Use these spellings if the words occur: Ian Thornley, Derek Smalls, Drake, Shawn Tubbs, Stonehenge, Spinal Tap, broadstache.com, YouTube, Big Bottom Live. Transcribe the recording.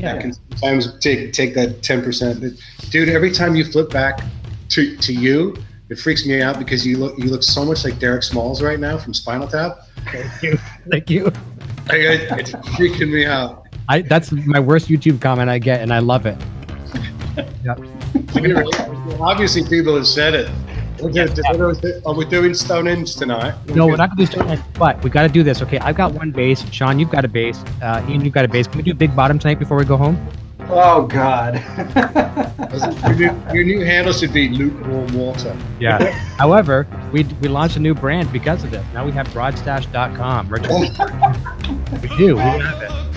Yeah. I can sometimes take that 10%. Dude, every time you flip back to you, it freaks me out because you look so much like Derek Smalls right now from Spinal Tap. Thank you. Thank you. It's freaking me out. That's my worst YouTube comment I get, and I love it. Yep. Obviously, people have said it. Are we doing Stonehenge tonight? No, we're not going to do Stonehenge, but we got to do this. Okay, I've got one bass. Sean, you've got a bass. Ian, you've got a bass. Can we do Big Bottom tonight before we go home? Oh, God. Your new handle should be lukewarm water. Yeah. However, we launched a new brand because of this. Now we have broadstache.com. We do. We have it.